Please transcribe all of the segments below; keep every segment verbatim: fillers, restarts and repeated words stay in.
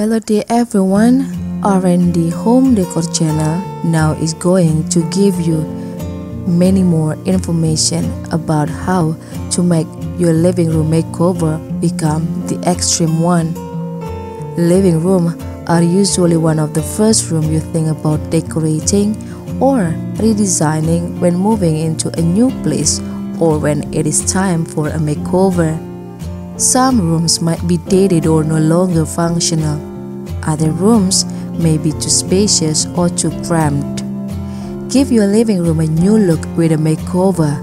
Hello dear everyone, R and D Home Decor channel now is going to give you many more information about how to make your living room makeover become the extreme one. Living room are usually one of the first room you think about decorating or redesigning when moving into a new place or when it is time for a makeover. Some rooms might be dated or no longer functional. Other rooms may be too spacious or too cramped. Give your living room a new look with a makeover.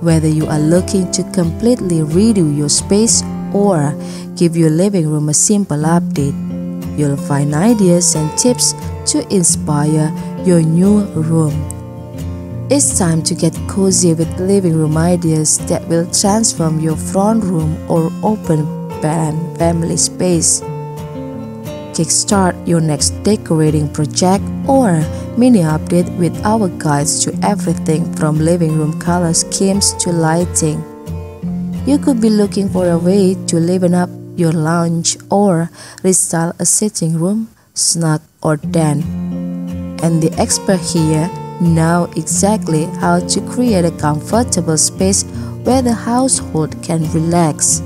Whether you are looking to completely redo your space or give your living room a simple update, you'll find ideas and tips to inspire your new room. It's time to get cozy with living room ideas that will transform your front room or open plan family space. Kickstart your next decorating project or mini update with our guides to everything from living room color schemes to lighting. You could be looking for a way to liven up your lounge or restyle a sitting room, snug or den. And the expert here know exactly how to create a comfortable space where the household can relax.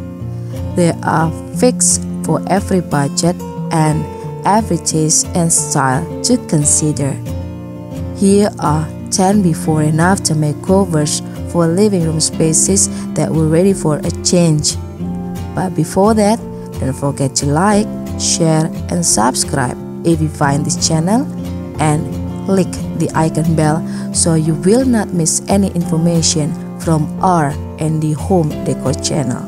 There are fixes for every budget and every taste and style to consider. Here are ten before and after makeovers for living room spaces that were ready for a change. But before that, don't forget to like, share and subscribe if you find this channel, and click the icon bell so you will not miss any information from R and D Home Decor channel.